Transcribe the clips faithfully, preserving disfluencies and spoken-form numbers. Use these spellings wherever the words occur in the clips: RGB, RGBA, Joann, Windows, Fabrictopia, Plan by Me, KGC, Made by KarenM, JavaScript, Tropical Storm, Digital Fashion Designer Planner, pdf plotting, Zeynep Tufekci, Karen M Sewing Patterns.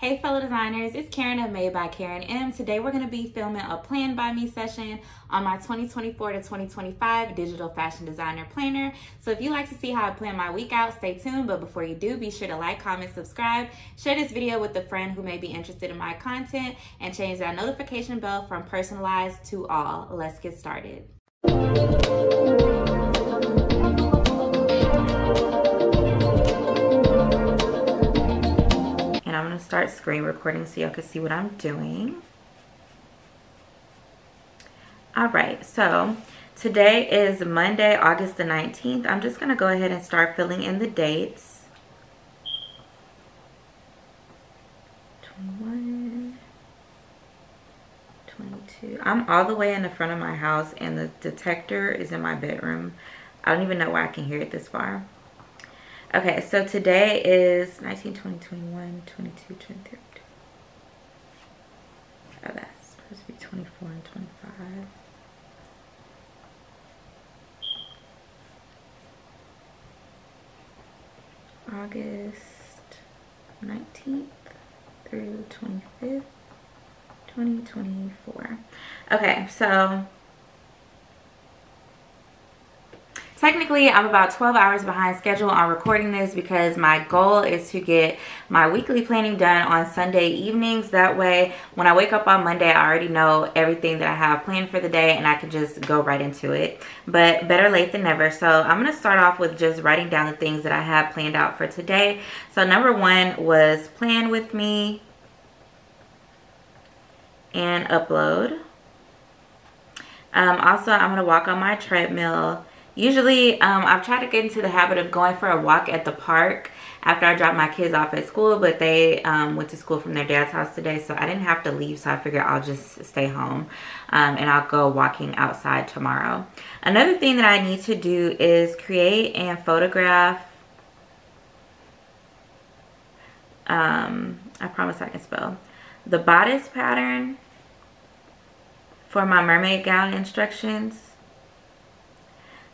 Hey fellow designers, it's Karen of Made by Karen M. Today we're going to be filming a Plan by Me session on my twenty twenty-four to twenty twenty-five Digital Fashion Designer Planner. So if you like to see how I plan my week out, stay tuned. But before you do, be sure to like, comment, subscribe, share this video with a friend who may be interested in my content, and change that notification bell from personalized to all. Let's get started. Start screen recording so y'all can see what I'm doing. All right, so today is Monday, August the nineteenth. I'm just gonna go ahead and start filling in the dates. twenty-one, twenty-two. I'm all the way in the front of my house and the detector is in my bedroom. I don't even know why I can hear it this far. Okay, so today is nineteen, twenty, twenty-one, twenty-two, twenty-three. Oh, that's supposed to be twenty-four and twenty-five. August nineteenth through twenty-fifth, twenty twenty-four. Okay, so technically, I'm about twelve hours behind schedule on recording this because my goal is to get my weekly planning done on Sunday evenings. That way, when I wake up on Monday, I already know everything that I have planned for the day and I can just go right into it. But better late than never. So I'm going to start off with just writing down the things that I have planned out for today. So number one was plan with me and upload. Um, also, I'm going to walk on my treadmill. Usually, um, I've tried to get into the habit of going for a walk at the park after I drop my kids off at school, but they um, went to school from their dad's house today, so I didn't have to leave, so I figured I'll just stay home um, and I'll go walking outside tomorrow. Another thing that I need to do is create and photograph. Um, I promise I can spell. The bodice pattern for my mermaid gown instructions.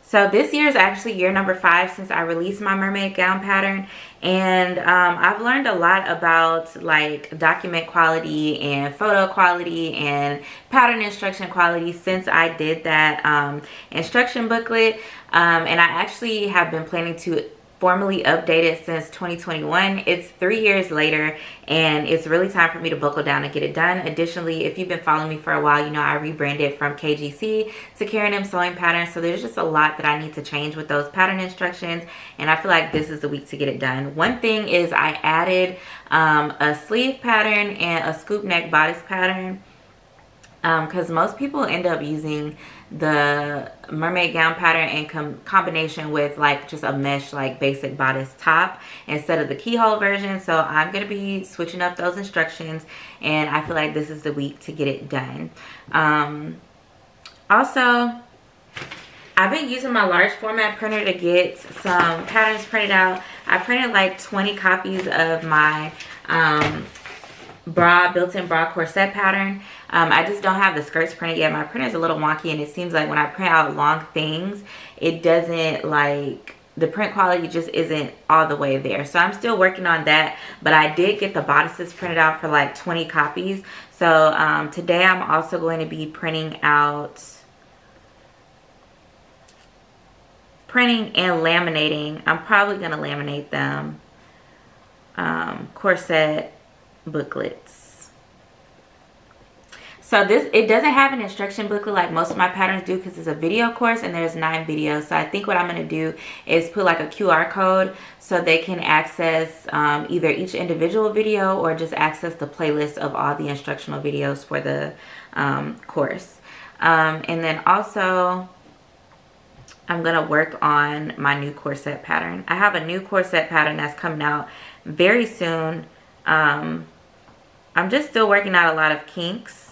So this year is actually year number five since I released my mermaid gown pattern, and um, I've learned a lot about like document quality and photo quality and pattern instruction quality since I did that um, instruction booklet, um, and I actually have been planning to formally updated since twenty twenty-one. It's three years later and it's really time for me to buckle down and get it done. Additionally, if you've been following me for a while, you know I rebranded from K G C to Karen M Sewing Patterns. So there's just a lot that I need to change with those pattern instructions, and I feel like this is the week to get it done. One thing is I added um, a sleeve pattern and a scoop neck bodice pattern because um, most people end up using the mermaid gown pattern in com combination with like just a mesh like basic bodice top instead of the keyhole version. So I'm going to be switching up those instructions, and I feel like this is the week to get it done. Um, also, I've been using my large format printer to get some patterns printed out. I printed like twenty copies of my um, bra built-in bra corset pattern. um, I just don't have the skirts printed yet. My printer is a little wonky, and it seems like when I print out long things, it doesn't like the print quality just isn't all the way there, so I'm still working on that. But I did get the bodices printed out for like twenty copies. So um, today I'm also going to be printing out printing and laminating. I'm probably going to laminate them um, corset booklets. So this, it doesn't have an instruction booklet like most of my patterns do because it's a video course and there's nine videos. So I think what I'm going to do is put like a Q R code so they can access um, either each individual video or just access the playlist of all the instructional videos for the um, course. Um, and then also I'm going to work on my new corset pattern. I have a new corset pattern that's coming out very soon. Um, I'm just still working out a lot of kinks,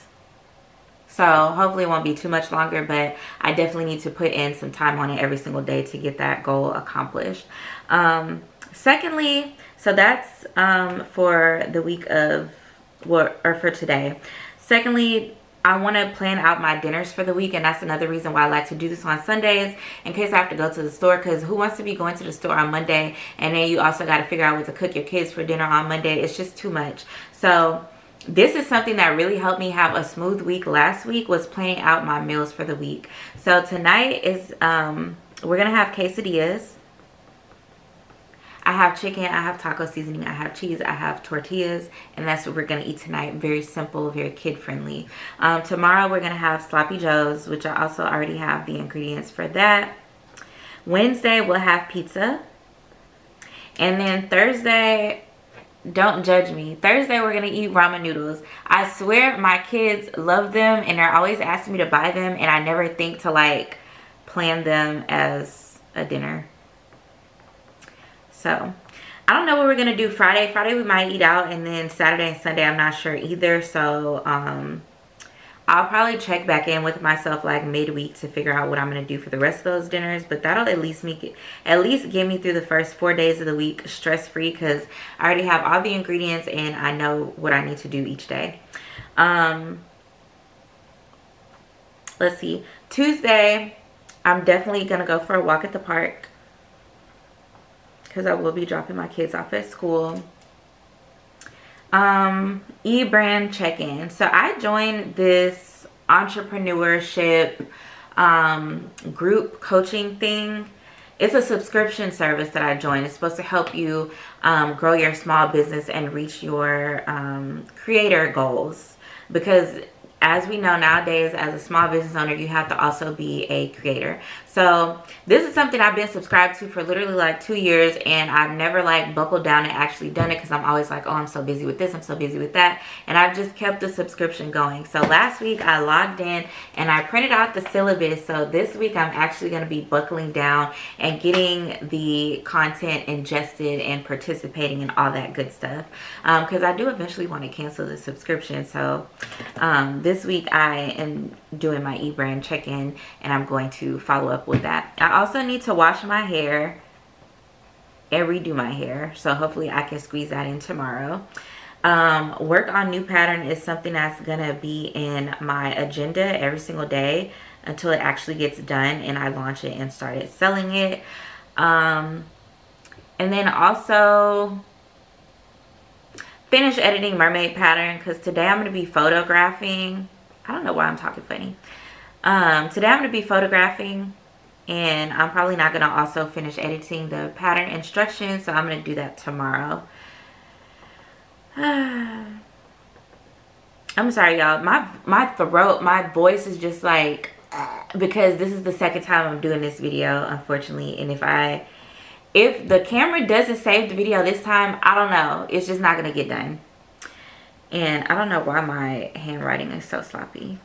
so hopefully it won't be too much longer, but I definitely need to put in some time on it every single day to get that goal accomplished. Um, secondly, so that's um, for the week of, well, or for today. Secondly, I want to plan out my dinners for the week, and that's another reason why I like to do this on Sundays in case I have to go to the store, because who wants to be going to the store on Monday and then you also got to figure out what to cook your kids for dinner on Monday? It's just too much. So this is something that really helped me have a smooth week last week, was planning out my meals for the week. So tonight is um we're gonna have quesadillas. I have chicken, I have taco seasoning, I have cheese, I have tortillas, and that's what we're gonna eat tonight. Very simple, very kid friendly. Um, tomorrow we're gonna have sloppy joes, which I also already have the ingredients for that. Wednesday we'll have pizza. And then Thursday, don't judge me, Thursday we're gonna eat ramen noodles. I swear my kids love them and they're always asking me to buy them, and I never think to like plan them as a dinner. So I don't know what we're gonna do Friday. Friday we might eat out, and then Saturday and Sunday I'm not sure either. So um, I'll probably check back in with myself like midweek to figure out what I'm gonna do for the rest of those dinners. But that'll at least make it, at least get me through the first four days of the week stress free, because I already have all the ingredients and I know what I need to do each day. Um, let's see. Tuesday I'm definitely gonna go for a walk at the park, because I will be dropping my kids off at school. Um, E-brand check-in. So I joined this entrepreneurship um, group coaching thing. It's a subscription service that I joined. It's supposed to help you um, grow your small business and reach your um, creator goals. Because as we know nowadays, as a small business owner, you have to also be a creator. So this is something I've been subscribed to for literally like two years, and I've never like buckled down and actually done it, because I'm always like, oh, I'm so busy with this, I'm so busy with that. And I've just kept the subscription going. So last week I logged in and I printed out the syllabus. So this week I'm actually going to be buckling down and getting the content ingested and participating in all that good stuff. Um, because I do eventually want to cancel the subscription. So um, this week I am doing my e-brand check-in, and I'm going to follow up with that. I also need to wash my hair and redo my hair, so hopefully I can squeeze that in tomorrow. Um, work on new pattern is something that's gonna be in my agenda every single day until it actually gets done and I launch it and started selling it. Um, and then also finish editing mermaid pattern, because today I'm going to be photographing. I don't know why I'm talking funny. Um, today I'm going to be photographing, and I'm probably not going to also finish editing the pattern instructions, so I'm going to do that tomorrow. I'm sorry, y'all. My, my throat, my voice is just like, because this is the second time I'm doing this video, unfortunately, and if I... If the camera doesn't save the video this time, I don't know. It's just not going to get done. And I don't know why my handwriting is so sloppy.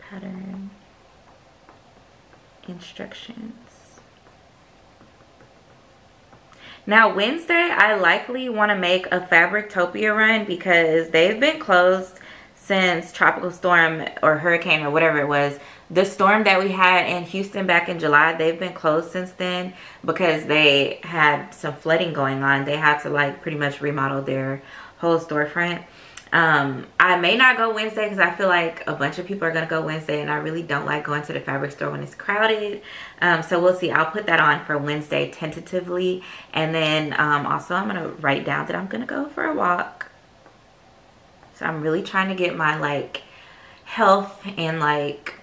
Pattern. Instructions. Now Wednesday, I likely want to make a Fabrictopia run, because they've been closed since Tropical Storm or Hurricane or whatever it was. The storm that we had in Houston back in July, they've been closed since then because they had some flooding going on. They had to like pretty much remodel their whole storefront. Um, I may not go Wednesday because I feel like a bunch of people are going to go Wednesday, and I really don't like going to the fabric store when it's crowded. Um, so we'll see. I'll put that on for Wednesday tentatively. And then um, also I'm going to write down that I'm going to go for a walk. So I'm really trying to get my like health and like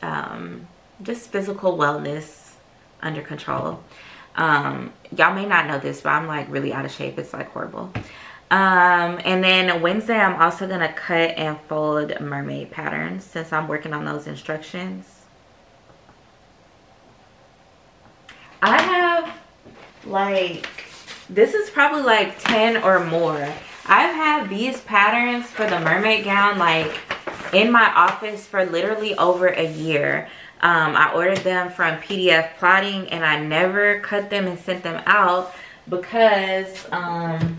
um just physical wellness under control. Um y'all may not know this, but I'm like really out of shape. It's like horrible. Um and then Wednesday I'm also gonna cut and fold mermaid patterns, since I'm working on those instructions. I have like, this is probably like ten or more. I've had these patterns for the mermaid gown like in my office for literally over a year. um, I ordered them from P D F Plotting, and I never cut them and sent them out because um,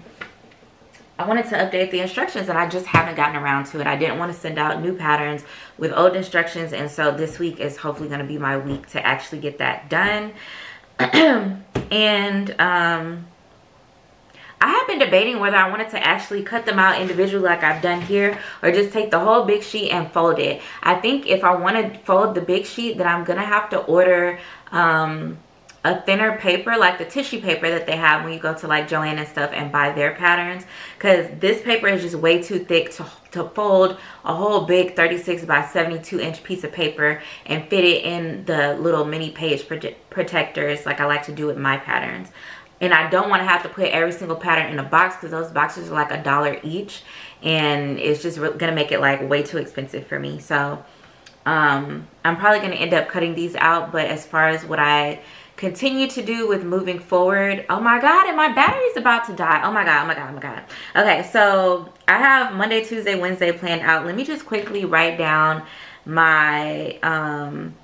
I wanted to update the instructions, and I just haven't gotten around to it. I didn't want to send out new patterns with old instructions, and so this week is hopefully going to be my week to actually get that done. And um, I I have been debating whether I wanted to actually cut them out individually like I've done here, or just take the whole big sheet and fold it. I think if I want to fold the big sheet, then I'm gonna have to order um a thinner paper, like the tissue paper that they have when you go to like Joann and stuff and buy their patterns, because this paper is just way too thick to, to fold a whole big thirty-six by seventy-two inch piece of paper and fit it in the little mini page protectors like I like to do with my patterns. And I don't want to have to put every single pattern in a box, because those boxes are like a dollar each, and it's just gonna make it like way too expensive for me. So um I'm probably gonna end up cutting these out. But as far as what I continue to do with moving forward, oh my god, and my battery's about to die. Oh my god, oh my god, oh my god. Okay, so I have Monday, Tuesday, Wednesday planned out. Let me just quickly write down my um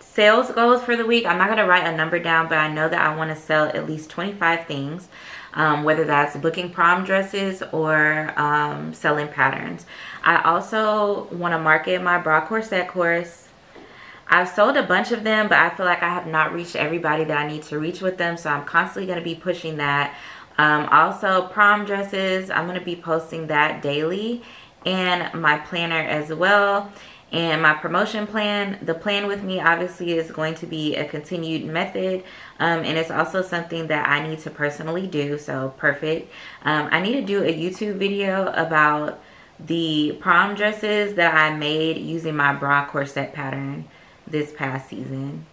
sales goals for the week. I'm not going to write a number down, but I know that I want to sell at least twenty-five things, um, whether that's booking prom dresses or um, selling patterns. I also want to market my bra corset course. I've sold a bunch of them, but I feel like I have not reached everybody that I need to reach with them, so I'm constantly going to be pushing that. Um, also, prom dresses, I'm going to be posting that daily, and my planner as well. And my promotion plan, the plan with me obviously is going to be a continued method, um, and it's also something that I need to personally do, so perfect. Um, I need to do a YouTube video about the prom dresses that I made using my bra corset pattern this past season.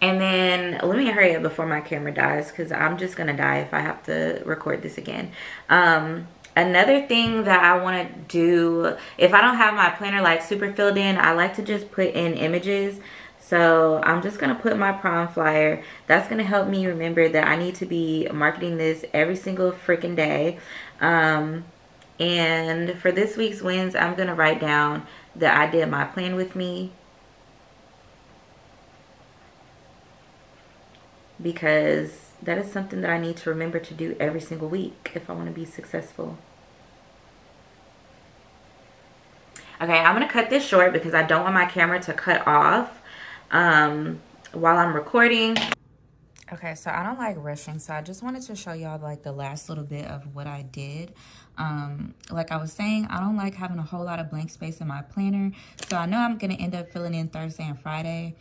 And then let me hurry up before my camera dies, because I'm just gonna die if I have to record this again. Um, another thing that I want to do, if I don't have my planner like super filled in, I like to just put in images. So I'm just gonna put my prom flyer. That's gonna help me remember that I need to be marketing this every single freaking day. Um, and for this week's wins, I'm gonna write down that I did my plan with me, because that is something that I need to remember to do every single week if I want to be successful. Okay, I'm going to cut this short because I don't want my camera to cut off um, while I'm recording. Okay, so I don't like rushing, so I just wanted to show y'all like the last little bit of what I did. Um, like I was saying, I don't like having a whole lot of blank space in my planner, so I know I'm going to end up filling in Thursday and Friday.